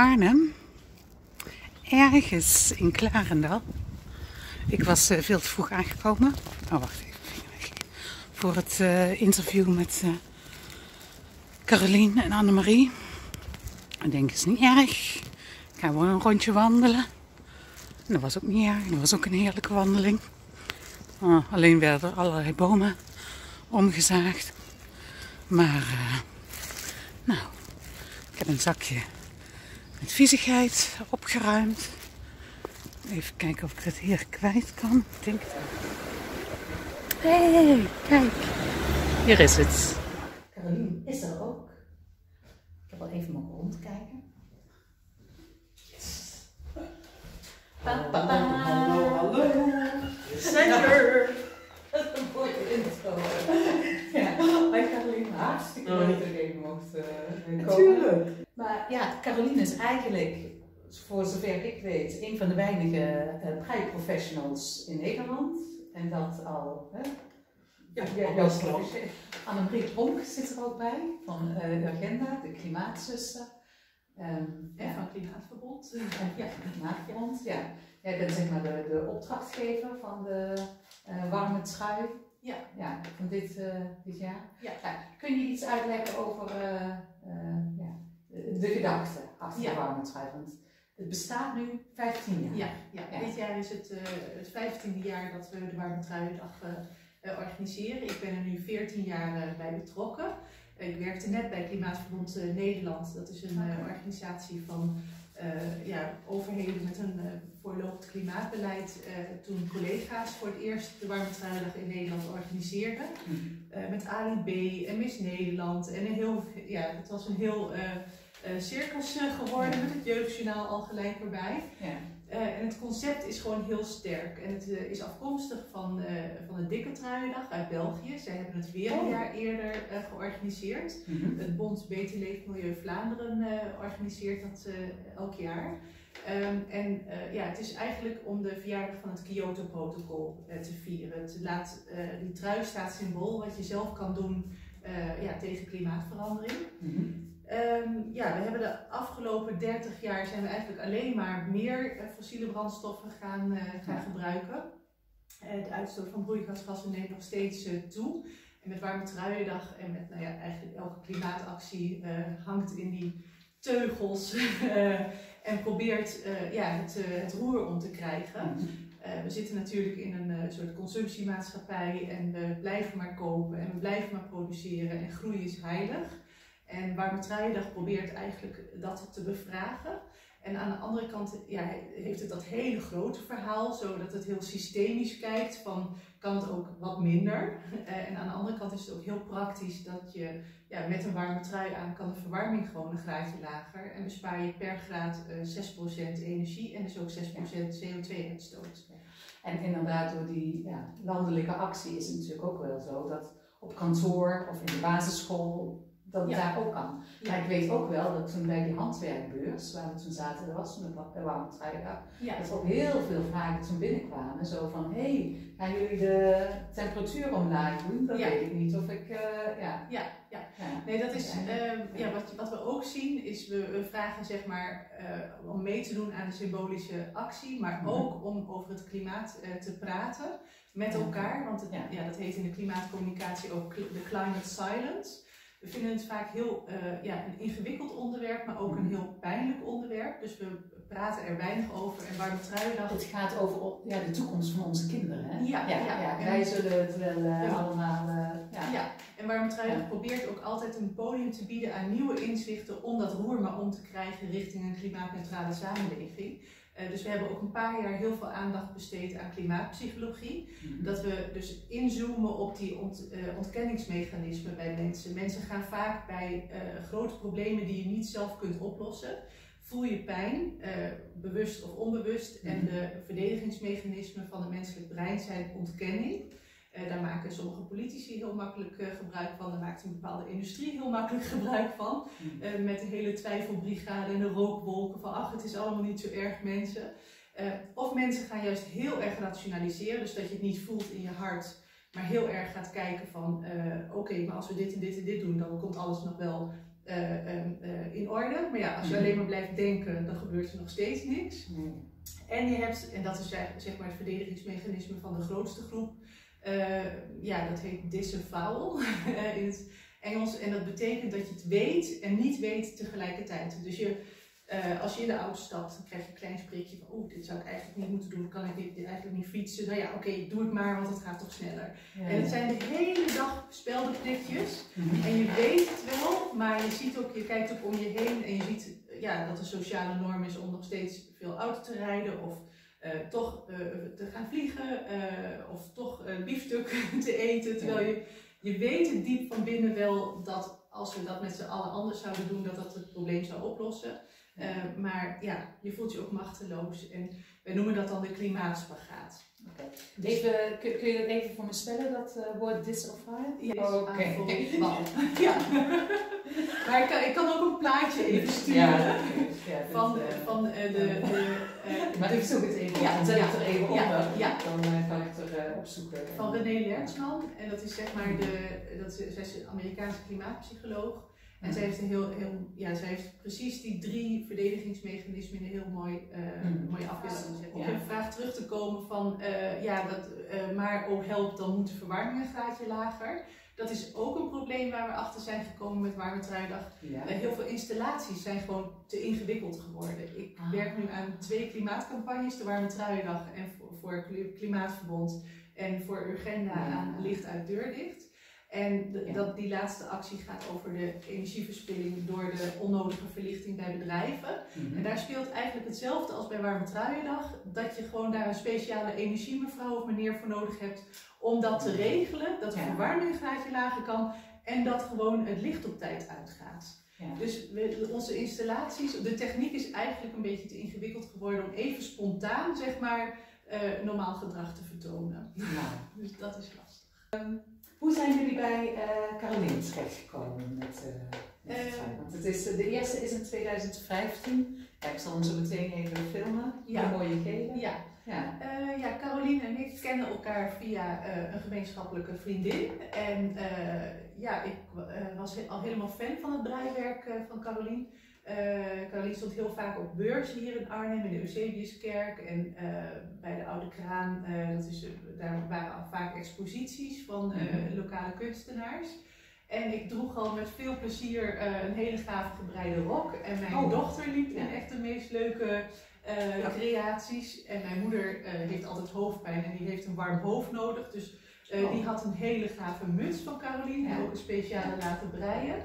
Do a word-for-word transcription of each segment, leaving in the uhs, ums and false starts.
Arnhem, ergens in Klarendal. Ik was uh, veel te vroeg aangekomen. Oh, wacht even. Voor het uh, interview met uh, Carolien en Anne-Marie. Ik denk, het is niet erg. Ik ga wel een rondje wandelen. En dat was ook niet erg. Dat was ook een heerlijke wandeling. Oh, alleen werden er allerlei bomen omgezaagd. Maar, uh, nou, ik heb een zakje met viezigheid opgeruimd. Even kijken of ik het hier kwijt kan. Ik denk het wel. Hé, hey, kijk. Hier is het. Carolien is er ook. Ik heb al even mogen rondkijken. Yes. Papa. Hallo, hallo. Zeker. Dat is een mooie intro. Ja, wij Carolien hartstikke leuk dat ik even mocht komen. Natuurlijk. Maar ja, Carolien is eigenlijk, voor zover ik weet, een van de weinige uh, prei-professionals in Nederland. En dat al, hè? Ja, ja, ja, Anne-Marie Pronk zit er ook bij, van uh, Urgenda, de klimaatzuster. Um, en ja. Van Klimaatverbond. Ja, Klimaatverbond, ja. Jij bent zeg maar de, de opdrachtgever van de uh, warme trui. Ja. Ja, van dit, uh, dit jaar. Ja. Ja, kun je iets uitleggen over uh, uh, ja, de, de gedachte achter ja. de warme trui? Want het bestaat nu vijftien jaar. Ja, ja. Ja. Dit jaar is het, uh, het vijftiende jaar dat we de warme truiendag uh, uh, organiseren. Ik ben er nu veertien jaar uh, bij betrokken. Uh, ik werkte net bij Klimaatverbond uh, Nederland. Dat is een uh, organisatie van uh, ja, overheden met een uh, voorlopig klimaatbeleid. Uh, toen collega's voor het eerst de warme truiendag in Nederland organiseerden. Mm. Uh, met Ali B en Miss Nederland. En een heel, ja, het was een heel... Uh, Uh, cirkels uh, geworden, ja. Met het jeugdjournaal al gelijk voorbij. Ja. Uh, en het concept is gewoon heel sterk. En het uh, is afkomstig van, uh, van de Dikke Truiendag uit België. Zij hebben het weer een jaar eerder uh, georganiseerd. Mm-hmm. Het Bond Beter Leefmilieu Vlaanderen uh, organiseert dat uh, elk jaar. Um, en uh, ja, het is eigenlijk om de verjaardag van het Kyoto Protocol uh, te vieren. Het laat, uh, die trui staat symbool wat je zelf kan doen uh, ja, tegen klimaatverandering. Mm-hmm. Um, ja, we hebben de afgelopen dertig jaar zijn we eigenlijk alleen maar meer uh, fossiele brandstoffen gaan, uh, gaan ja. gebruiken. Uh, de uitstoot van broeikasgassen neemt nog steeds uh, toe. En met Warme Truiendag en met nou ja, eigenlijk elke klimaatactie uh, hangt in die teugels uh, en probeert uh, ja, het, uh, het roer om te krijgen. Uh, we zitten natuurlijk in een uh, soort consumptiemaatschappij en we blijven maar kopen en we blijven maar produceren en groei is heilig. En Warme Truiendag probeert eigenlijk dat te bevragen. En aan de andere kant ja, heeft het dat hele grote verhaal, zodat het heel systemisch kijkt van kan het ook wat minder. En aan de andere kant is het ook heel praktisch dat je ja, met een warme trui aan kan de verwarming gewoon een graadje lager. En bespaar je per graad uh, zes procent energie en dus ook zes procent C O twee uitstoot. En inderdaad door die ja, landelijke actie is het natuurlijk ook wel zo dat op kantoor of in de basisschool... dat het ja. daar ook kan. Maar ja. ik weet ook wel dat toen bij die handwerkbeurs, waar we toen zaten, er was een warme truiendag, ja. dat er ook heel veel vragen toen binnenkwamen. Zo van, hé, hey, gaan jullie de temperatuur omlaag doen? Dat ja. weet ik niet of ik, uh, ja. ja. Ja, nee, dat is, um, ja, wat, wat we ook zien is, we, we vragen zeg maar uh, om mee te doen aan de symbolische actie, maar ook om over het klimaat uh, te praten met elkaar. Want het, ja. Ja, dat heet in de klimaatcommunicatie ook de climate silence. We vinden het vaak heel, uh, ja, een ingewikkeld onderwerp, maar ook een heel pijnlijk onderwerp. Dus we praten er weinig over. En Warme Truiendag... Het gaat over ja, de toekomst van onze kinderen, hè? Ja, ja, ja, ja. Wij zullen het wel uh, ja. allemaal... Uh, ja. ja, en Warme Truiendag ja. probeert ook altijd een podium te bieden aan nieuwe inzichten om dat roer maar om te krijgen richting een klimaatneutrale samenleving. Uh, dus we hebben ook een paar jaar heel veel aandacht besteed aan klimaatpsychologie. Mm-hmm. Dat we dus inzoomen op die ont, uh, ontkenningsmechanismen bij mensen. Mensen gaan vaak bij uh, grote problemen die je niet zelf kunt oplossen. Voel je pijn, uh, bewust of onbewust. Mm-hmm. En de verdedigingsmechanismen van het menselijk brein zijn ontkenning. Uh, daar maken sommige politici heel makkelijk uh, gebruik van, daar maakt een bepaalde industrie heel makkelijk gebruik van. Uh, met de hele twijfelbrigade en de rookwolken van ach, het is allemaal niet zo erg mensen. Uh, of mensen gaan juist heel erg rationaliseren, dus dat je het niet voelt in je hart, maar heel erg gaat kijken van uh, oké, okay, maar als we dit en dit en dit doen, dan komt alles nog wel uh, uh, uh, in orde. Maar ja, als je mm. alleen maar blijft denken, dan gebeurt er nog steeds niks. Mm. En je hebt, en dat is zeg maar het verdedigingsmechanisme van de grootste groep, uh, ja, dat heet disavowal in het Engels. En dat betekent dat je het weet en niet weet tegelijkertijd. Dus je, uh, als je in de auto stapt, dan krijg je een klein spreekje van, oh, dit zou ik eigenlijk niet moeten doen, kan ik dit, dit eigenlijk niet fietsen? Nou ja, oké, okay, doe het maar, want het gaat toch sneller. Ja, en het ja. zijn de hele dag speldenprikjes. Mm-hmm. En je weet het wel, maar je ziet ook, je kijkt ook om je heen en je ziet ja, dat de sociale norm is om nog steeds veel auto te rijden of uh, toch uh, te gaan vliegen uh, of toch uh, biefstuk te eten. Terwijl je, je weet het diep van binnen wel dat als we dat met z'n allen anders zouden doen, dat dat het probleem zou oplossen. Uh, maar ja, je voelt je ook machteloos en we noemen dat dan de klimaatspagaat. Okay. Even, kun, kun je dat even voor me spellen, dat uh, woord disavowal? Yes. Oké. Okay. Ja. Maar ik kan, ik kan ook een plaatje even sturen ja, ja, van, uh, van uh, de... de, uh, maar de ik zoek het even. Ja, zet ja, het er even op. Ja, ja. Dan uh, ga ik het er uh, opzoeken. Van René Lertzman. En dat is zeg maar de... Dat is, zij is een Amerikaanse klimaatpsycholoog. En mm. zij, heeft een heel, heel, ja, zij heeft precies die drie verdedigingsmechanismen heel mooi, uh, mm. mooie afwisseling gezet. Om op een vraag terug te komen van... Uh, ja, dat, uh, maar oh help, dan moet de verwarming een graadje lager. Dat is ook een probleem waar we achter zijn gekomen met Warme Truidag. Ja. Heel veel installaties zijn gewoon te ingewikkeld geworden. Ik ah. werk nu aan twee klimaatcampagnes, de Warme Truidag en voor, voor Klimaatverbond en voor Urgenda ja. aan licht uit deur dicht. En de, ja. dat die laatste actie gaat over de energieverspilling door de onnodige verlichting bij bedrijven. Mm-hmm. En daar speelt eigenlijk hetzelfde als bij Warme Truiendag, dat je gewoon daar een speciale energiemevrouw of meneer voor nodig hebt om dat te regelen, dat de ja. verwarming een graadje lager kan en dat gewoon het licht op tijd uitgaat. Ja. Dus we, onze installaties, de techniek is eigenlijk een beetje te ingewikkeld geworden om even spontaan, zeg maar, uh, normaal gedrag te vertonen. Ja. Dus dat is lastig. Um, Hoe zijn jullie bij uh, Carolien terechtgekomen met, uh, met uh, het feit? Want het is, de eerste is in tweeduizend vijftien. Ja, ik zal hem zo meteen even filmen. Ja. Een mooie keren. Ja. Ja. Uh, ja, Carolien en ik kennen elkaar via uh, een gemeenschappelijke vriendin. En uh, ja, ik uh, was he al helemaal fan van het draaiwerk uh, van Carolien. Uh, Carolien stond heel vaak op beurzen hier in Arnhem, in de Eusebiuskerk en uh, bij de Oude Kraan. Uh, dat is, uh, daar waren al vaak exposities van uh, lokale kunstenaars. En ik droeg al met veel plezier uh, een hele gave gebreide rok. En mijn oh. dochter liep in echt de meest leuke uh, creaties. En mijn moeder uh, heeft altijd hoofdpijn en die heeft een warm hoofd nodig. Dus uh, oh. die had een hele gave muts van Carolien en ook een speciale laten breien.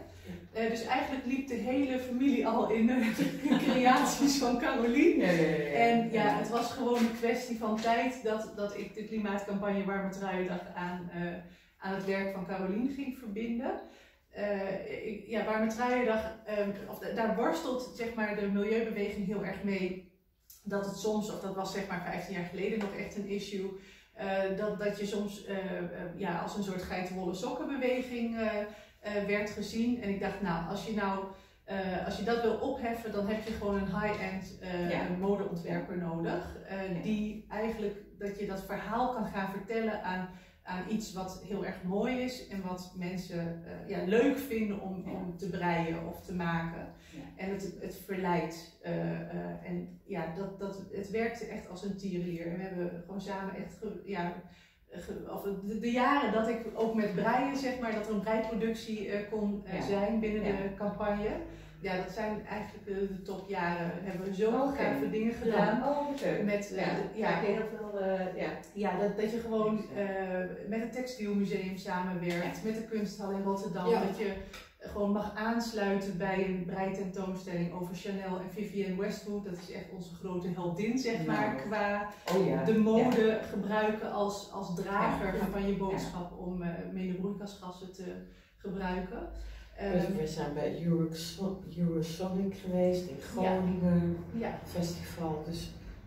Uh, dus eigenlijk liep de hele familie al in de creaties van Carolien. Ja, ja, ja, ja. En ja, het was gewoon een kwestie van tijd dat, dat ik de klimaatcampagne Warme Truiendag aan, uh, aan het werk van Carolien ging verbinden. Uh, ik, ja, Warme Truiendag, uh, of daar worstelt zeg maar, de milieubeweging heel erg mee dat het soms, of dat was zeg maar vijftien jaar geleden nog echt een issue, uh, dat, dat je soms uh, uh, ja, als een soort geitenwolle sokkenbeweging uh, Uh, werd gezien en ik dacht, nou, als je, nou uh, als je dat wil opheffen, dan heb je gewoon een high-end uh, ja. modeontwerper nodig. Uh, ja. Die eigenlijk, dat je dat verhaal kan gaan vertellen aan, aan iets wat heel erg mooi is en wat mensen uh, ja, leuk vinden om, ja. om te breien of te maken. Ja. En het, het verleidt. Uh, uh, en ja, dat, dat, het werkte echt als een tierenlier. En we hebben gewoon samen echt... Ja, Of de, de jaren dat ik ook met breien, zeg maar, dat er een breiproductie uh, kon uh, ja. zijn binnen ja. de campagne. Ja, dat zijn eigenlijk de, de topjaren. We hebben zo okay. gave dingen gedaan. Ja. Oh, okay. Met uh, ja. Ja, heel veel, uh, ja. ja, dat, dat je gewoon uh, met het Textielmuseum samenwerkt, ja. met de Kunsthal in Rotterdam. Ja. Dat je gewoon mag aansluiten bij een breitentoonstelling over Chanel en Vivienne Westwood. Dat is echt onze grote heldin, zeg maar, qua oh, ja. de mode ja. gebruiken als, als drager ja. van je boodschap ja. om uh, medebroeikasgassen te gebruiken. Um, We zijn bij Eurosonic geweest in Groningen, ja. Ja. festival, dus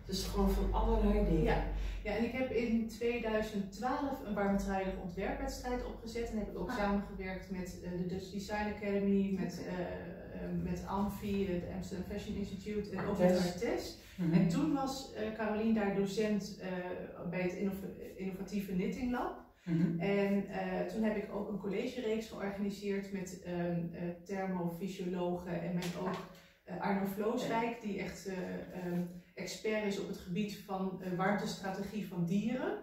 het is dus gewoon van allerlei dingen. Ja. Ja, en ik heb in tweeduizend twaalf een Warme Truiendag ontwerpwedstrijd opgezet en heb ik ook ah. samengewerkt met uh, de Dutch Design Academy, met, uh, uh, met A M F I, uh, de Amsterdam Fashion Institute en ook met Artest. Mm-hmm. En toen was uh, Carolien daar docent uh, bij het Inno- Innovatieve Knitting Lab. Mm-hmm. En uh, toen heb ik ook een collegereeks georganiseerd met um, uh, thermofysiologen en met ook uh, Arno Vlooswijk, die echt uh, um, expert is op het gebied van uh, warmtestrategie van dieren.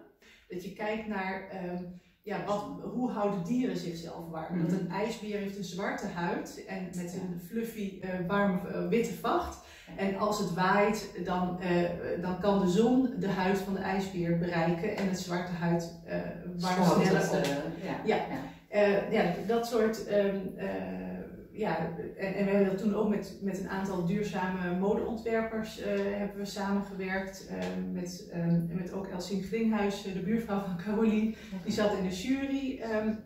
Dat je kijkt naar um, ja, wat, hoe houden dieren zichzelf warm. Mm-hmm. Want een ijsbeer heeft een zwarte huid en met een fluffy uh, warm uh, witte vacht. En als het waait, dan, uh, dan kan de zon de huid van de ijsbeer bereiken en het zwarte huid uh, warm sneller op. Ja, ja. Ja. Uh, ja, dat soort. Um, uh, ja. en, en we hebben dat toen ook met, met een aantal duurzame modeontwerpers uh, hebben we samengewerkt. Uh, met, um, met ook Elsie Klinghuis, de buurvrouw van Carolien, die zat in de jury. Um,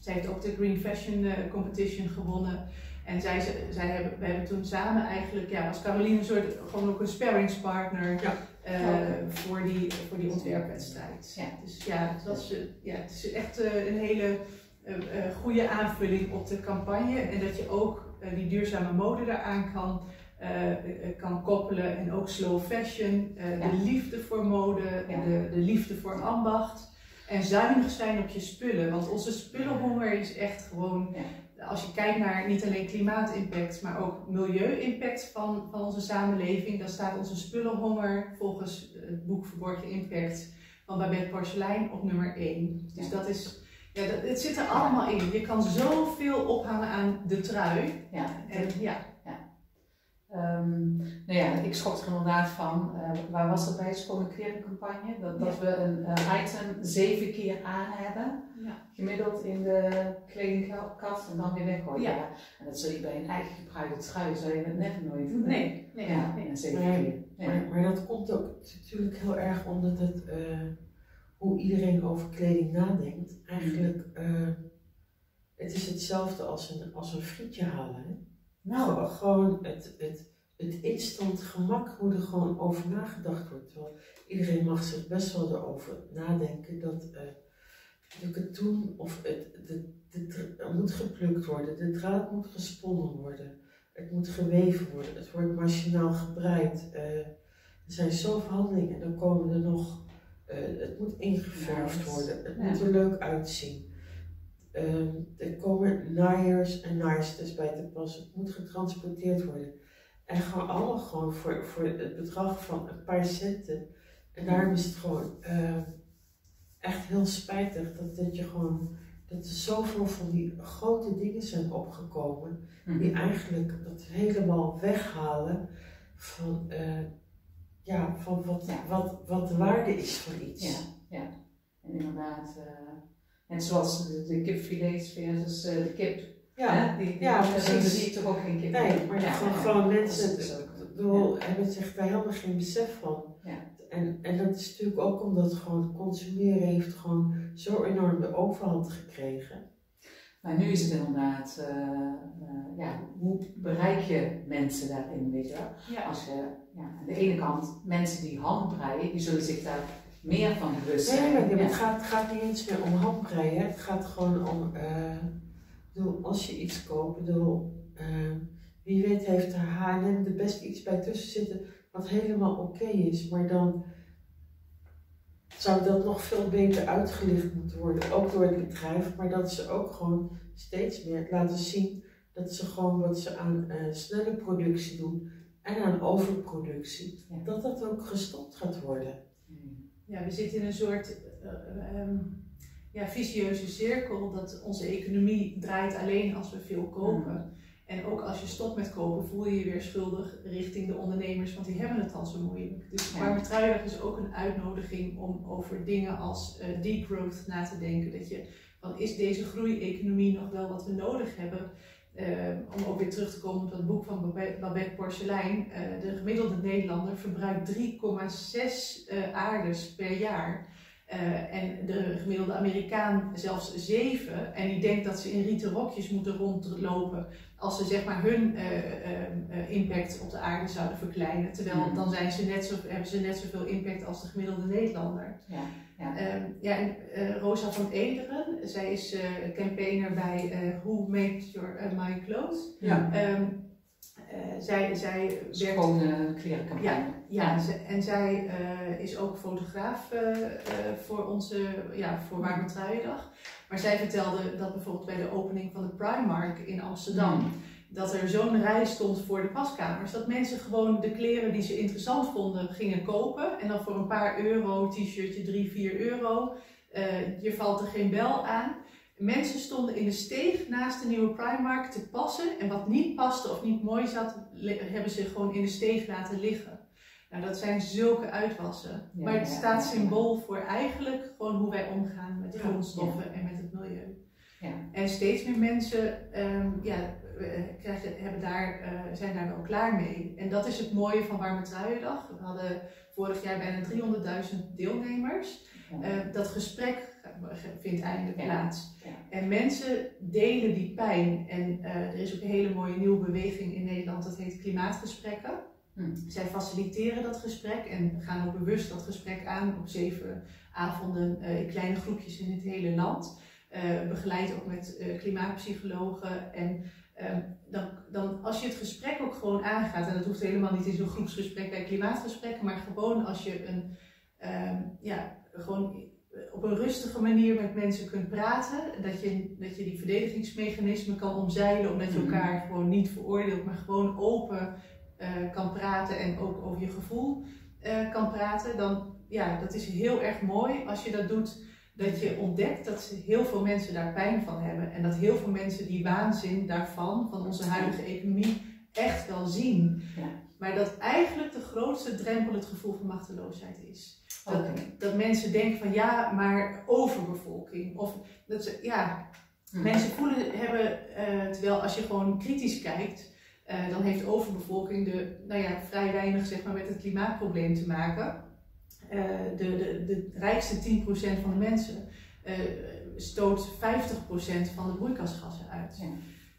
zij heeft ook de Green Fashion uh, Competition gewonnen. En zij, zij hebben, we hebben toen samen eigenlijk, ja, was Carolien een soort, gewoon ook een sparringspartner ja. uh, ja. voor die, voor die ontwerpwedstrijd. Ja. Dus ja, het, was, ja, het is echt uh, een hele uh, uh, goede aanvulling op de campagne. En dat je ook uh, die duurzame mode daaraan kan, uh, uh, kan koppelen. En ook slow fashion, uh, ja. de liefde voor mode, ja. de, de liefde voor ambacht. En zuinig zijn op je spullen, want onze spullenhonger is echt gewoon... Ja. Als je kijkt naar niet alleen klimaatimpact, maar ook milieu-impact van, van onze samenleving, dan staat onze spullenhonger volgens het boek Verborgen Impact van Babette Porcelijn op nummer één. Dus ja. dat is, ja, dat, het zit er allemaal in. Je kan zoveel ophangen aan de trui. Ja. En, ja. ja. Um, nou ja, ik schrok er inderdaad van. Uh, waar was dat bij de Schone Kleren Campagne? Dat, dat ja. we een uh, item zeven keer aan hebben. Ja. Gemiddeld in de kledingkast en dan weer weggooien. Ja. Ja. En dat zul je bij een eigen gebruikte trui, zou je dat net nooit doen. Nee, nee. Ja, nee. zeven keer. Nee. Nee. Maar, maar dat komt ook natuurlijk heel erg omdat het, uh, hoe iedereen over kleding nadenkt, eigenlijk, uh, het is hetzelfde als een, als een frietje halen. Hè? Nou, gewoon het, het, het instant gemak, hoe er gewoon over nagedacht wordt. Terwijl iedereen mag zich best wel erover nadenken dat uh, de katoen of het de, de, de, moet geplukt worden, de draad moet gesponnen worden, het moet geweven worden, het wordt machinaal gebreid. Uh, er zijn zoveel handelingen en dan komen er nog, uh, het moet ingeverfd worden, het ja. moet er leuk uitzien. Um, er komen naaiers en naaisters bij te passen. Het moet getransporteerd worden. En gaan allemaal gewoon voor, voor het bedrag van een paar centen. En daarom is het gewoon uh, echt heel spijtig dat, dat je gewoon dat er zoveel van die grote dingen zijn opgekomen die eigenlijk dat helemaal weghalen van, uh, ja, van wat, ja. Wat, wat de waarde is van iets. Ja, ja. En inderdaad. Uh... En zoals de, de kipfilets versus uh, de kip. Ja, hè? Die, die ja precies. Zie je toch ook geen kip. Nee, maar ja, gewoon, ja, gewoon ja, mensen ja. hebben zich daar helemaal geen besef van. Ja. En, en dat is natuurlijk ook omdat gewoon consumeren heeft gewoon zo enorm de overhand gekregen. Maar nu is het inderdaad, uh, uh, ja, hoe bereik je mensen daarin, weet je wel? Ja. Als je, ja, aan de ene kant mensen die handbreien, die zullen zich daar... meer van bewust zijn. Nee, nee, ja. het, gaat, het gaat niet eens meer om handbreien. Het gaat gewoon om, uh, bedoel, als je iets koopt, bedoel, uh, wie weet heeft de H en M er best iets bij tussen zitten wat helemaal oké okay is. Maar dan zou dat nog veel beter uitgelicht moeten worden, ook door het bedrijf. Maar dat ze ook gewoon steeds meer laten zien dat ze gewoon wat ze aan uh, snelle productie doen en aan overproductie, ja. dat dat ook gestopt gaat worden. Ja, we zitten in een soort uh, um, ja, vicieuze cirkel dat onze economie draait alleen als we veel kopen. Mm. En ook als je stopt met kopen voel je je weer schuldig richting de ondernemers, want die hebben het al zo moeilijk. Dus ja. warme truidag is ook een uitnodiging om over dingen als uh, degrowth na te denken. Dat je, van is deze groeieconomie nog wel wat we nodig hebben? Uh, om ook weer terug te komen op dat boek van Babette Porcelijn. Uh, de gemiddelde Nederlander verbruikt drie komma zes uh, aardes per jaar. Uh, en de gemiddelde Amerikaan zelfs zeven. En die denkt dat ze in rieten rokjes moeten rondlopen als ze zeg maar hun uh, uh, impact op de aarde zouden verkleinen. Terwijl mm. dan zijn ze net zo, hebben ze net zoveel impact als de gemiddelde Nederlander. Ja. Ja. Uh, ja, en uh, Rosa van Ederen, zij is uh, campaigner bij uh, Who Made Your uh, My Clothes. Ja. Um, uh, zij, zij werkt... Schone Kleren Campagne. Ja, ja, ja. Ze, en zij uh, is ook fotograaf uh, uh, voor onze, ja, voor Warme Truiendag. Maar zij vertelde dat bijvoorbeeld bij de opening van de Primark in Amsterdam... Mm. dat er zo'n rij stond voor de paskamers, dat mensen gewoon de kleren die ze interessant vonden gingen kopen. En dan voor een paar euro, t-shirtje, drie, vier euro, uh, je valt er geen bel aan. Mensen stonden in de steeg naast de nieuwe Primark te passen. En wat niet paste of niet mooi zat, hebben ze gewoon in de steeg laten liggen. Nou, dat zijn zulke uitwassen. Ja, maar het ja, staat ja, symbool ja. voor eigenlijk gewoon hoe wij omgaan met grondstoffen ja, ja. en met het milieu. Ja. En steeds meer mensen um, ja, krijgen, hebben daar, uh, zijn daar wel klaar mee. En dat is het mooie van Warme Truiendag. We hadden vorig jaar bijna driehonderdduizend deelnemers. Ja. Uh, dat gesprek vindt eindelijk ja. plaats. Ja. En mensen delen die pijn. En uh, er is ook een hele mooie nieuwe beweging in Nederland, dat heet Klimaatgesprekken. Hm. Zij faciliteren dat gesprek en gaan ook bewust dat gesprek aan op zeven avonden uh, in kleine groepjes in het hele land. Uh, begeleid ook met uh, klimaatpsychologen. En uh, dan, dan als je het gesprek ook gewoon aangaat, en dat hoeft helemaal niet in zo'n groepsgesprek bij klimaatgesprekken, maar gewoon als je een, uh, ja, gewoon op een rustige manier met mensen kunt praten, dat je, dat je die verdedigingsmechanismen kan omzeilen, omdat je elkaar gewoon niet veroordeelt, maar gewoon open uh, kan praten en ook over je gevoel uh, kan praten, dan ja, dat is heel erg mooi als je dat doet. Dat je ontdekt dat heel veel mensen daar pijn van hebben. En dat heel veel mensen die waanzin daarvan, van onze huidige economie, echt wel zien. Ja. Maar dat eigenlijk de grootste drempel het gevoel van machteloosheid is. Dat, okay. dat mensen denken van ja, maar overbevolking. Of dat ze, ja, hm. mensen voelen hebben, uh, terwijl als je gewoon kritisch kijkt, uh, dan heeft overbevolking de, nou ja, vrij weinig zeg maar, met het klimaatprobleem te maken. Uh, de, de, de rijkste tien procent van de mensen uh, stoot vijftig procent van de broeikasgassen uit. Ja.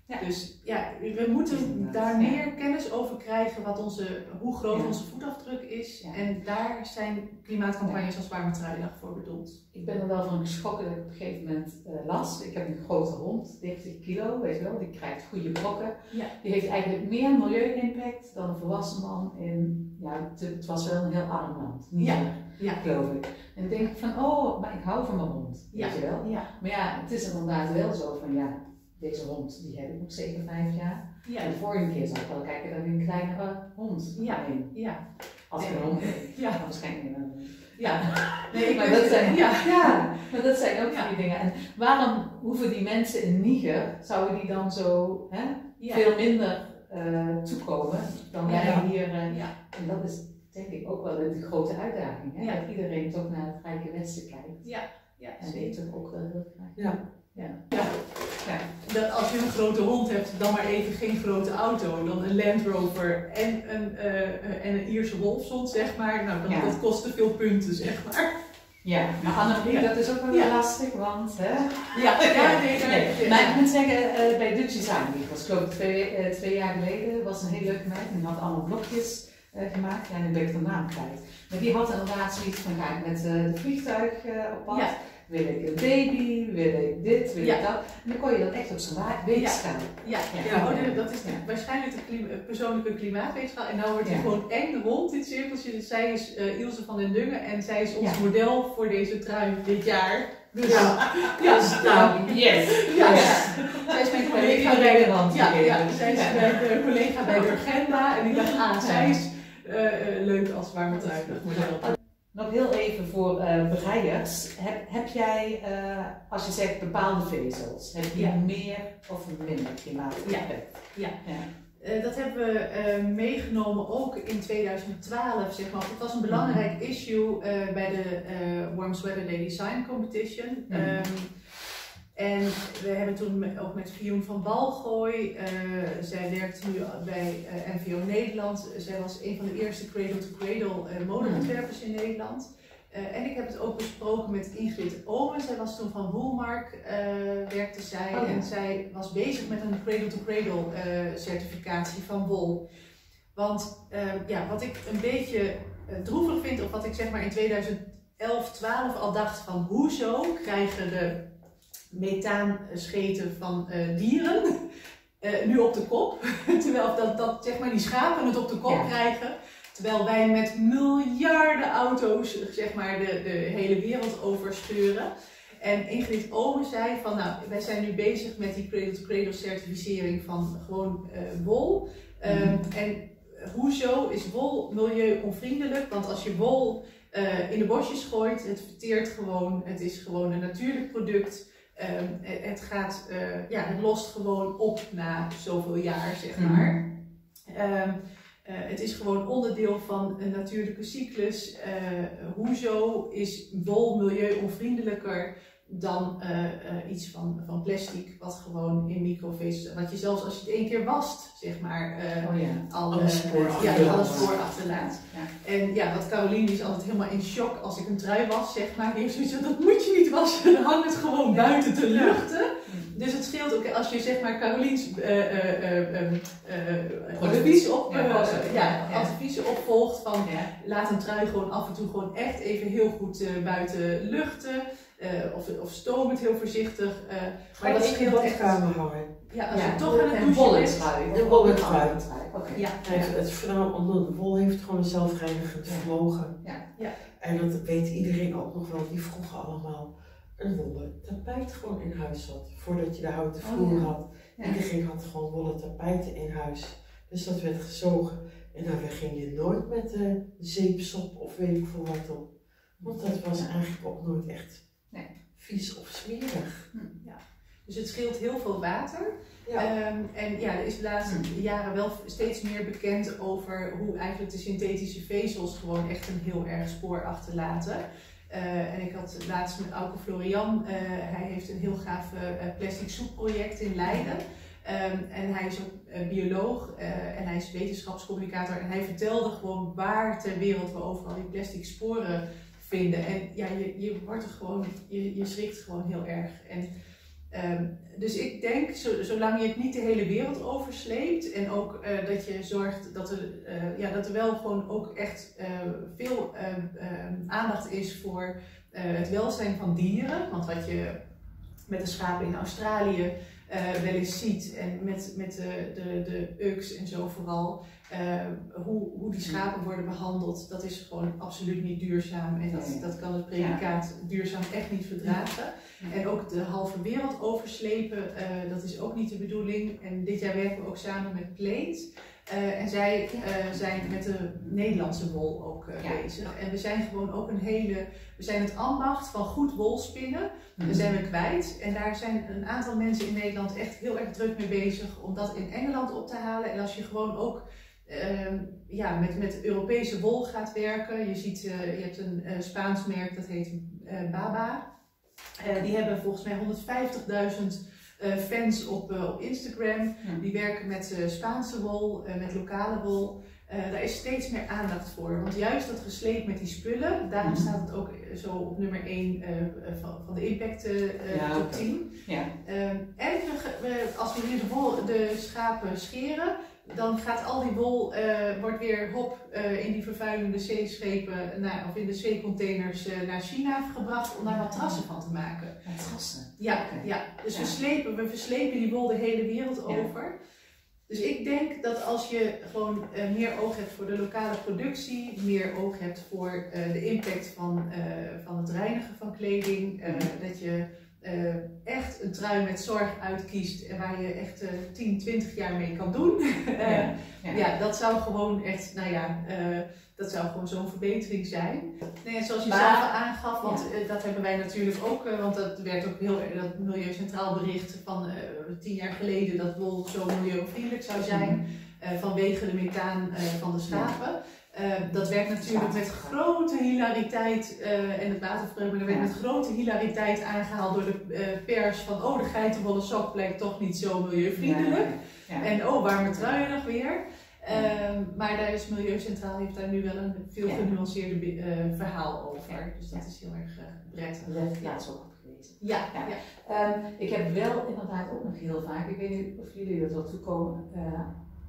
Ja. Dus ja, we moeten ja. daar meer ja. kennis over krijgen wat onze, hoe groot ja. onze voetafdruk is. Ja. En daar zijn klimaatcampagnes ja. als Warme Truiendag voor bedoeld. Ik ben er wel van geschrokken dat ik op een gegeven moment uh, las. Ik heb een grote hond, dertig kilo, weet je wel, die krijgt goede brokken. Ja. Die heeft eigenlijk meer milieu-impact dan een volwassen man in... Ja, het was wel een heel arm land, niet ja, ja. geloof ik. En dan denk ik van, oh, maar ik hou van mijn hond, ja. weet je wel. Ja. Maar ja, het is inderdaad wel zo van, ja, deze hond, die heb ik nog zeker vijf jaar. Ja. En de vorige keer zal ik wel kijken dat ik een kleinere hond ja. neem. Ja. Als ik nee. een hond neem, ja. waarschijnlijk wel. Ja. Nee, maar, dat zijn, ja. Ja, maar dat zijn ook ja. die dingen. En waarom hoeven die mensen in Niger, zouden die dan zo hè, ja. veel minder... Uh, toekomen, dan wij ja, ja. hier, uh, ja. en dat is denk ik ook wel een grote uitdaging, hè? Ja. Dat iedereen toch naar het Rijke Westen kijkt, ja. Ja, en weet toch ook wel heel graag. Ja. Ja. Ja. Ja. Dat als je een grote hond hebt, dan maar even geen grote auto, dan een Land Rover en een, uh, en een Ierse wolfshond, zeg maar, nou, dan, ja. dat kost te veel punten, zeg maar. Ja, maar Anne-Marie, ja. dat is ook wel ja. lastig, want hè? Ja, ja, nee, nee, nee. nee. Maar ik moet zeggen, uh, bij Dutch Design, ik was geloof ik twee, uh, twee jaar geleden, was een hele leuke meid en die had allemaal blokjes uh, gemaakt. Ja, nu ben ik de naam kwijt. Maar die had inderdaad zoiets van, ga ik met uh, de vliegtuig uh, op pad? Ja. Wil ik een baby? Wil ik dit? Wil ja. ik dat? En dan kon je dat echt op zijn weegschaal ja. staan. Ja, ja. ja. ja. Oh, dat is ja. waarschijnlijk de klima persoonlijke klimaatweegschaal. En nou wordt hij ja. gewoon eng rond dit cirkeltje. Zij is uh, Ilse van den Dungen en zij is ons ja. model voor deze trui dit jaar. Dus ja, ja. Dus, nou, yes. Ja. Yes. Zij is mijn collega ja. bij de Rand. Ja, ja. Zij is ja. mijn collega ja. bij de Urgenda. En ik dacht, ah, zij is uh, uh, leuk als Warme Truiendag model. Nog heel even voor uh, breiers, heb, heb jij, uh, als je zegt bepaalde vezels, heb je ja. meer of minder klimaatimpact? Ja, ja. ja. Uh, dat hebben we uh, meegenomen ook in tweeduizend twaalf, zeg maar. Het was een belangrijk mm-hmm. issue uh, bij de uh, Warm Sweater Day Design Competition. Mm-hmm. um, En we hebben toen ook met Vioen van Walgooi, uh, zij werkt nu bij uh, N V O Nederland. Zij was een van de eerste cradle-to-cradle uh, modeontwerpers in Nederland. Uh, en ik heb het ook besproken met Ingrid Oomen. Zij was toen van Woolmark, uh, werkte zij. Oh, ja. En zij was bezig met een cradle-to-cradle uh, certificatie van wol. Want uh, ja, wat ik een beetje uh, droevig vind, of wat ik zeg maar in tweeduizend elf, twaalf al dacht van hoezo krijgen de methaanscheten van uh, dieren, uh, uh, nu op de kop. Terwijl dat, dat, zeg maar, die schapen het op de kop ja. krijgen. Terwijl wij met miljarden auto's zeg maar, de, de hele wereld oversturen. En Ingrid Oomen zei van, nou, wij zijn nu bezig met die cradle-to-cradle certificering van gewoon uh, wol. Um, mm-hmm. En hoezo is wol milieu-onvriendelijk? Want als je wol uh, in de bosjes gooit, het verteert gewoon, het is gewoon een natuurlijk product. Um, het, gaat, uh, ja, het lost gewoon op na zoveel jaar, zeg maar. Mm-hmm. um, Uh, het is gewoon onderdeel van een natuurlijke cyclus. Uh, hoezo is wol milieuonvriendelijker dan uh, uh, iets van, van plastic, wat gewoon in microvezels, wat je zelfs als je het één keer wast, zeg maar, uh, oh ja. al, alle spoor uh, ja, achterlaat. Ja. En ja, wat Carolien is altijd helemaal in shock als ik een trui was, zeg maar. Die heeft zoiets van, dat moet je niet wassen, dan hangt het gewoon ja. buiten te luchten. Dus het scheelt ook als je zeg maar Carolien's adviezen opvolgt van ja. laat een trui gewoon af en toe gewoon echt even heel goed uh, buiten luchten. Uh, of, of stoom het heel voorzichtig. Uh, maar dat scheelt echt. Ja, als ja, je toch de, aan het douchen is. De wollentrui. Okay. Ja. Ja. Het vrouw onder de wol heeft gewoon een zelfreinigend vermogen. Ja. Ja. Ja. En dat weet iedereen ook nog wel, die vroegen allemaal. Een wollen tapijt gewoon in huis zat, voordat je de houten vloer oh, ja. had. Ja. Iedereen had gewoon wollen tapijten in huis. Dus dat werd gezogen. En dan ging je nooit met uh, zeepsop of weet ik veel wat op. Want dat was ja. eigenlijk ook nooit echt nee. vies of smerig. Ja. Dus het scheelt heel veel water. Ja. Um, en ja, er is de laatste jaren wel steeds meer bekend over hoe eigenlijk de synthetische vezels gewoon echt een heel erg spoor achterlaten. Uh, en ik had laatst met Auke Florian, uh, hij heeft een heel gaaf uh, plastic soepproject in Leiden. Um, en hij is ook uh, bioloog uh, en hij is wetenschapscommunicator. En hij vertelde gewoon waar ter wereld we overal die plastic sporen vinden. En ja, je, je wordt er gewoon, je, je schrikt gewoon heel erg. En, um, dus ik denk, zo, zolang je het niet de hele wereld oversleept en ook uh, dat je zorgt dat er, uh, ja, dat er wel gewoon ook echt uh, veel uh, uh, aandacht is voor uh, het welzijn van dieren. Want wat je met de schapen in Australië uh, wel eens ziet en met, met de, de, de uks en zo vooral, uh, hoe, hoe die schapen worden behandeld, dat is gewoon absoluut niet duurzaam en dat, dat kan het predicaat duurzaam echt niet verdragen. En ook de halve wereld overslepen, uh, dat is ook niet de bedoeling. En dit jaar werken we ook samen met Pleet. Uh, en zij uh, zijn met de Nederlandse wol ook uh, ja. bezig. En we zijn gewoon ook een hele, we zijn het ambacht van goed wolspinnen. Mm-hmm. Daar zijn we kwijt. En daar zijn een aantal mensen in Nederland echt heel erg druk mee bezig om dat in Engeland op te halen. En als je gewoon ook uh, ja, met, met Europese wol gaat werken. Je ziet, uh, je hebt een uh, Spaans merk, dat heet uh, Baba. Uh, die hebben volgens mij honderdvijftigduizend uh, fans op, uh, op Instagram. Ja. Die werken met uh, Spaanse wol, uh, met lokale wol. Uh, daar is steeds meer aandacht voor. Want juist dat gesleep met die spullen, daarom staat het ook zo op nummer één uh, van, van de Impact uh, ja, top okay. tien. Ja. Uh, en we, we, als we weer de, wol, de schapen scheren, dan gaat al die wol uh, wordt weer hop uh, in die vervuilende zeeschepen naar, of in de zeecontainers uh, naar China gebracht om daar matrassen van te maken. Matrassen? Ja, okay. ja. dus ja. We, slepen, we verslepen die wol de hele wereld ja. over. Dus ik denk dat als je gewoon uh, meer oog hebt voor de lokale productie, meer oog hebt voor uh, de impact van, uh, van het reinigen van kleding, uh, dat je Uh, echt een trui met zorg uitkiest en waar je echt uh, tien, twintig jaar mee kan doen. uh, ja, ja. ja, dat zou gewoon echt, nou ja, uh, dat zou gewoon zo'n verbetering zijn. Nee, zoals je zelf aangaf, want ja. uh, dat hebben wij natuurlijk ook, uh, want dat werd ook heel, dat milieucentraal bericht van uh, tien jaar geleden dat wol zo milieuvriendelijk zou zijn uh, vanwege de methaan uh, van de schapen. Ja. Uh, dat werd natuurlijk met grote hilariteit, uh, en het waterverbreken werd ja. met grote hilariteit aangehaald door de uh, pers van oh, de geitenwolle sok blijkt toch niet zo milieuvriendelijk. Ja, ja. En oh, warme truien nog weer. Uh, ja. Maar daar is Milieucentraal heeft daar nu wel een veel genuanceerder uh, verhaal over. Ja. Dus dat ja. is heel erg prettig. Uh, ja, zo geweest. Ja. ja. ja. Um, ik heb wel inderdaad ook nog heel vaak, ik weet niet of jullie dat wel toekomen. Uh,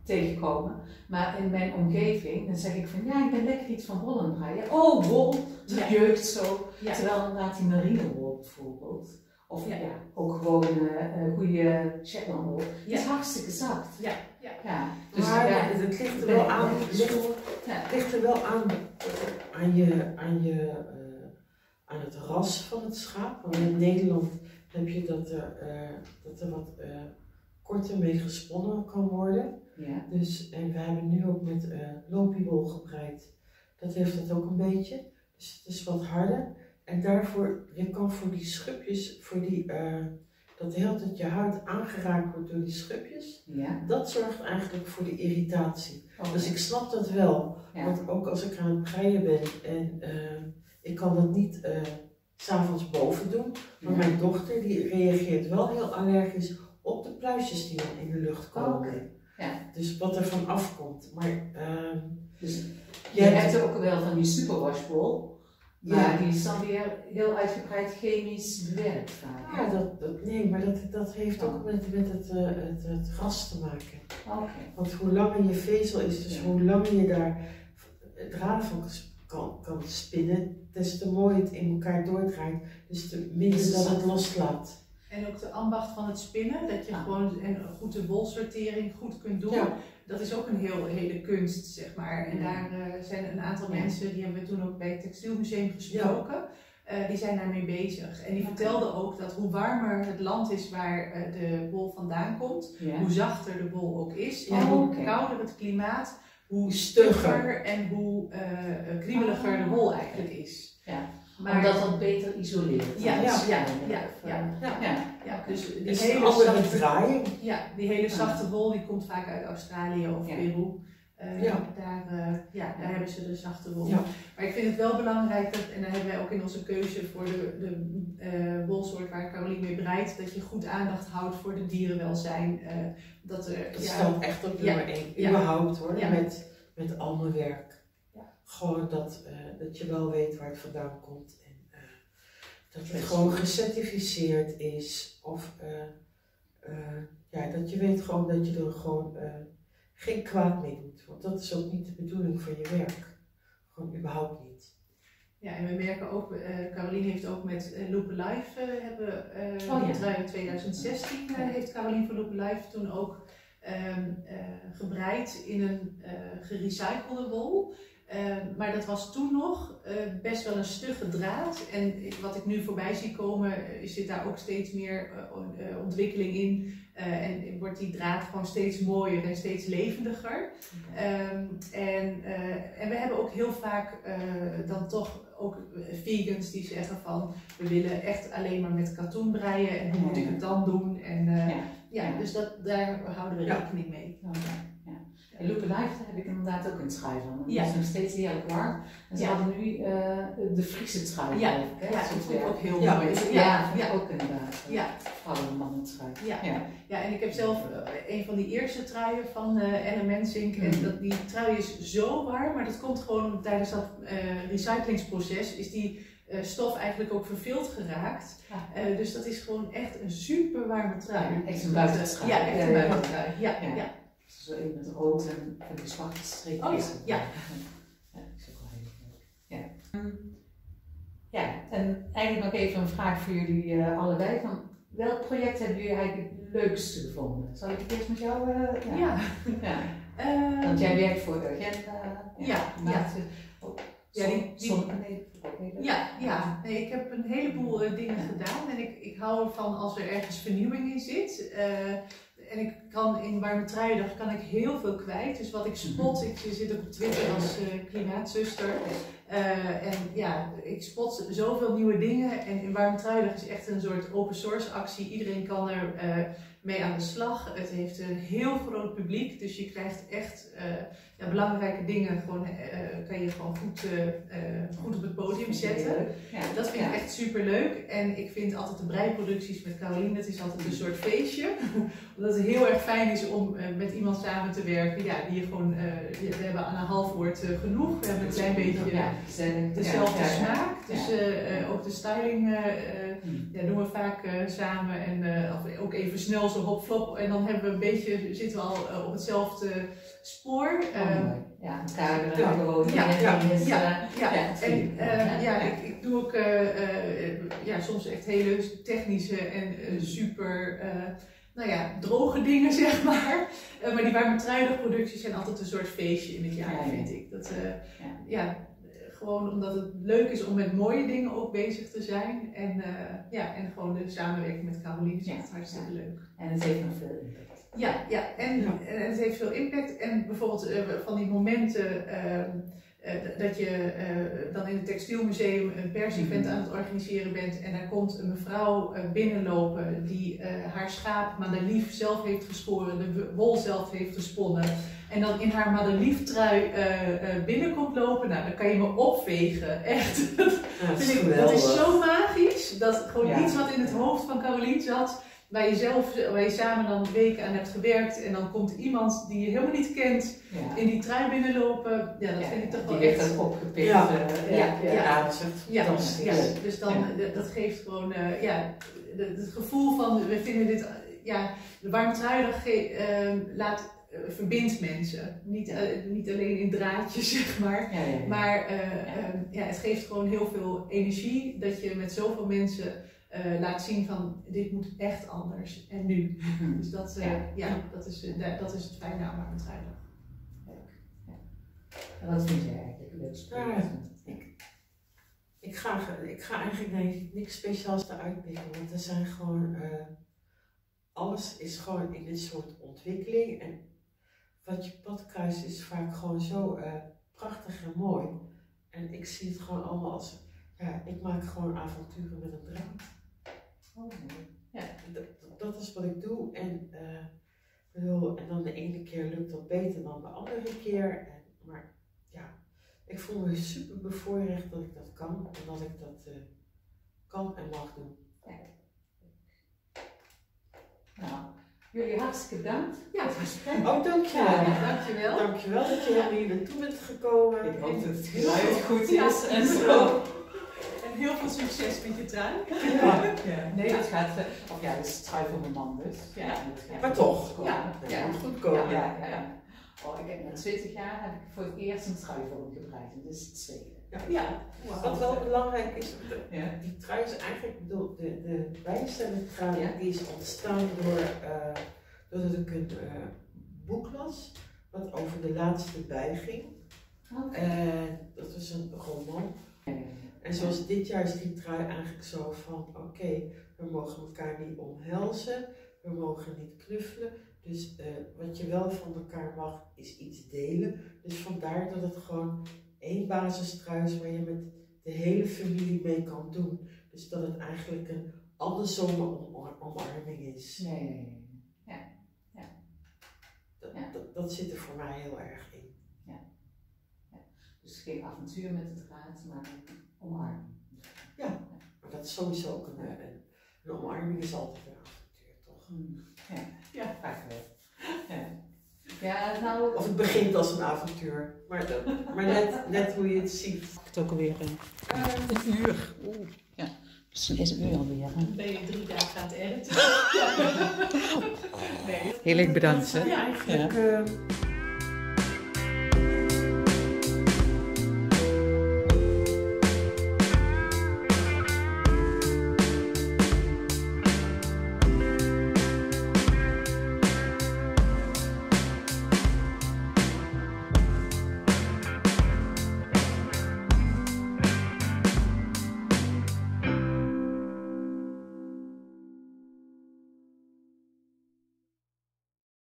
tegenkomen, maar in mijn omgeving dan zeg ik van ja, ik ben lekker iets van wol aan het draaien. Oh, wol, dat ja. jeukt zo. Ja. Terwijl inderdaad die marinewol bijvoorbeeld, Of ja, ja. ook gewoon een uh, goede checkhandel. Ja. Het is hartstikke zacht. Ja. Ja. Ja. Dus maar ja, het ligt er wel ja, aan, ligt, ja. ligt er wel aan, aan, je, aan, je, uh, aan het ras van het schaap. Want in Nederland heb je dat er, uh, dat er wat uh, korter mee gesponnen kan worden. Ja. Dus, en we hebben nu ook met uh, lopiewol gebreid. Dat heeft dat ook een beetje. Dus het is wat harder. En daarvoor, je kan voor die schubjes, voor die, uh, dat de hele tijd je huid aangeraakt wordt door die schubjes, ja. dat zorgt eigenlijk voor de irritatie. Okay. Dus ik snap dat wel, ja. want ook als ik aan het breien ben en uh, ik kan dat niet uh, 's avonds boven doen, maar ja. mijn dochter die reageert wel heel allergisch op de pluisjes die dan in de lucht komen. Okay. Ja. Dus wat er van afkomt. Maar, uh, dus je, je hebt er ook wel van die superwashbol. Maar ja. die is dan weer heel uitgebreid chemisch bewerkt vaak. Ja, dat, dat, nee, maar dat, dat heeft ook met, met het, uh, het, het ras te maken. Okay. Want hoe langer je vezel is, dus ja. hoe langer je daar draden van kan, kan spinnen, des te mooier het in elkaar doordraait, dus te minder dus dat het loslaat. En ook de ambacht van het spinnen, dat je ja. gewoon en goed de wolsortering goed kunt doen. Ja. Dat is ook een heel, hele kunst, zeg maar. En ja. daar uh, zijn een aantal ja. mensen, die hebben we toen ook bij het Textielmuseum gesproken, ja. uh, die zijn daarmee bezig. En die ja. vertelden ook dat hoe warmer het land is waar uh, de wol vandaan komt, ja. hoe zachter de wol ook is, ja. en hoe okay. kouder het klimaat, hoe stugger en hoe uh, kriebeliger de wol eigenlijk is. Ja. Maar, omdat dat beter isoleert. Ja, ja, ja, ja, ja, ja, ja, ja. Dus die dus hele zachte draaiing. Ja, die hele zachte wol die komt vaak uit Australië of ja. Peru. Uh, ja. Daar, uh, ja, daar hebben ze de zachte wol. Ja. Maar ik vind het wel belangrijk dat, en daar hebben wij ook in onze keuze voor de, de uh, wolsoort waar Carolien mee breidt, dat je goed aandacht houdt voor de dierenwelzijn. Uh, dat er, dat ja, staat echt op nummer één. Ja, überhaupt ja. hoor, ja. met, met al mijn werk. Gewoon dat, uh, dat je wel weet waar het vandaan komt en uh, dat het Best. gewoon gecertificeerd is. Of uh, uh, ja, dat je weet gewoon dat je er gewoon uh, geen kwaad mee doet. Want dat is ook niet de bedoeling van je werk. Gewoon überhaupt niet. Ja, en we merken ook, uh, Carolien heeft ook met uh, Loop.a.Life, uh, hebben uh, oh, ja. in tweeduizend zestien uh, heeft Carolien van Loop.a.Life toen ook um, uh, gebreid in een uh, gerecyclede wol. Uh, maar dat was toen nog uh, best wel een stugge draad en ik, wat ik nu voorbij zie komen uh, zit daar ook steeds meer uh, uh, ontwikkeling in uh, en wordt die draad gewoon steeds mooier en steeds levendiger. Okay. Um, en, uh, en we hebben ook heel vaak uh, dan toch ook vegans die zeggen van we willen echt alleen maar met katoen breien en hoe moet ik het dan doen en uh, ja. Ja, ja, dus dat, daar houden we ja. rekening mee. Okay. En Loop.a.Life heb ik inderdaad ook een trui van. Het ja. is nog steeds heerlijk warm. En ze ja. hadden nu uh, de Friese trui. Ja, eigenlijk, hè? Ja, dat vind ik ook heel ja. mooi. Ja, ja. ja, ja. ook inderdaad. Ja. Alle mannen trui. Ja. Ja. ja, en ik heb zelf uh, een van die eerste truien van uh, Anne Mensink. Mm. En dat, die trui is zo warm, maar dat komt gewoon tijdens dat uh, recyclingsproces. Is die uh, stof eigenlijk ook verveeld geraakt. Ja. Uh, dus dat is gewoon echt een super warme trui. Ja, echt een buitentrui. Ja, echt een buitentrui. Ja, ja. ja. Zo dus met rood en de zwarte streep. Oh ja. Ja, dat is ook wel heel leuk. Ja. Ja, en eigenlijk nog even een vraag voor jullie uh, allebei. Van welk project hebben jullie eigenlijk het leukste gevonden? Zal ik het eerst met jou? Uh, ja. ja. ja. Uh, Want jij werkt voor Urgenda. Ja. ja, ja. Oh, ja, die, die, nee, ja, ja. Nee, ik heb een heleboel uh, dingen ja. gedaan en ik, ik hou ervan als er ergens vernieuwing in zit. Uh, En ik kan in warme truiendag kan ik heel veel kwijt. Dus wat ik spot, ik zit op Twitter als uh, klimaatzuster. Uh, en ja, ik spot zoveel nieuwe dingen. En in warme truiendag is echt een soort open source actie. Iedereen kan er uh, mee aan de slag. Het heeft een heel groot publiek. Dus je krijgt echt uh, ja, belangrijke dingen. Gewoon, uh, kan je gewoon goed, uh, uh, goed op het podium zetten. Ja, dat vind ik ja. echt super leuk. En ik vind altijd de breiproducties met Carolien, dat is altijd een soort feestje. Omdat het heel erg fijn is om uh, met iemand samen te werken. Ja, die gewoon, uh, we hebben aan een half woord uh, genoeg. We hebben een klein beetje ja, dezelfde ja, smaak. Ja. Dus uh, uh, ook de styling uh, uh, hmm. ja, doen we vaak uh, samen. En uh, ook even snel zo hop flop. En dan hebben we een beetje, zitten we al uh, op hetzelfde spoor. Uh, oh, ja, kader, ja, ja, ja, ja, ja, ja, ja, ja, en uh, ja, ik, ik doe ook uh, uh, ja, soms echt hele technische en uh, super uh, nou ja, droge dingen, zeg maar. Uh, maar die warmetruidige producties zijn altijd een soort feestje in het jaar, ja, vind ik. Dat, uh, ja. Ja, gewoon omdat het leuk is om met mooie dingen ook bezig te zijn. En, uh, ja, en gewoon de samenwerking met Carolien is ja, echt hartstikke ja. leuk. En het heeft nog veel impact. Ja, ja, en, ja. en het heeft veel impact. En bijvoorbeeld uh, van die momenten uh, uh, dat je uh, dan in het Textielmuseum een pers-event mm-hmm. aan het organiseren bent. En daar komt een mevrouw uh, binnenlopen die uh, haar schaap Madelief zelf heeft geschoren, de wol zelf heeft gesponnen. En dan in haar Madelief-trui uh, uh, binnenkomt lopen, nou dan kan je me opvegen, echt. Ja, dat, is ik, dat is zo magisch, dat gewoon ja. iets wat in het hoofd van Carolien zat, waar je, zelf, waar je samen dan weken aan hebt gewerkt en dan komt iemand die je helemaal niet kent ja. in die trui binnenlopen, ja dat ja, vind ik toch wel echt. Die werd dan opgepikt, ja, uh, ja, ja, ja. ja dat is ja, fantastisch. Ja, dus dan, ja. dat geeft gewoon, uh, ja, het gevoel van, we vinden dit, ja, de warmtruidag uh, laat... Uh, verbindt mensen. Niet, uh, niet alleen in draadjes, zeg maar. Ja, ja, ja. Maar uh, ja. Um, ja, het geeft gewoon heel veel energie dat je met zoveel mensen uh, laat zien van dit moet echt anders en nu. Dus dat, uh, ja. Ja, dat, is, uh, dat is het fijne aan warmetruidag. Leuk. Ja. En wat vind jij eigenlijk leuk spelen? Ja, ik, ik, ga, ik ga eigenlijk nee, niks speciaals eruit pikken, want er zijn gewoon... Uh, alles is gewoon in een soort ontwikkeling en wat je pad kruist is vaak gewoon zo uh, prachtig en mooi. En ik zie het gewoon allemaal als, ja, ik maak gewoon avonturen met een draad. Oh, ja, dat, dat is wat ik doe en, uh, bedoel, en dan de ene keer lukt dat beter dan de andere keer. En, maar ja, ik voel me super bevoorrecht dat ik dat kan en dat ik dat uh, kan en mag doen. Ja. Nou, jullie hartstikke bedankt ja. voor het gesprek. Oh, dankjewel. Ja, dankjewel. Dankjewel dat je er hier naartoe bent gekomen. Ik hoop dat het geluid goed is en zo. En heel veel succes met je trui. Ja. Ja. Nee, dat gaat... Of ja, dat is het trui van mijn man dus. Ja. Ja, dat maar toch. Goed ja. Dat ja. moet goed komen. Ja, ja, ja. Oh, ik denk na twintig jaar heb ik voor het eerst een trui voor hem gebruikt. En dat is het tweede. Ja, ja. Wow. Wat wel belangrijk is, ja. die trui is eigenlijk, de, de, de bijstellende trui ja. die is ontstaan door, uh, doordat ik een uh, boek las, wat over de laatste bij ging. Okay. Uh, dat was een roman. Ja. En zoals dit jaar is die trui eigenlijk zo van, oké, okay, we mogen elkaar niet omhelzen, we mogen niet knuffelen. Dus uh, wat je wel van elkaar mag, is iets delen. Dus vandaar dat het gewoon... één basistruis waar je met de hele familie mee kan doen. Dus dat het eigenlijk een andersomme omarming is. Nee, nee, nee. Ja. Ja. Dat, ja. Dat, dat zit er voor mij heel erg in. Ja. Ja. Dus geen avontuur met het raad, maar omarming. Ja. Ja, maar dat is sowieso ook een, een, een omarming is altijd een avontuur, toch? Ja, ja. Vaak wel. Ja. Ja, nou... Of het begint als een avontuur, maar, dat, maar net, net hoe je het ziet. Ik het ook alweer een, een uur. Oeh. Ja, dus is het nu alweer. Hè? Ben je drie dagen aan het editen? Ja. Nee. Heel erg bedankt. Hè? Ja, eigenlijk. Ja. Uh...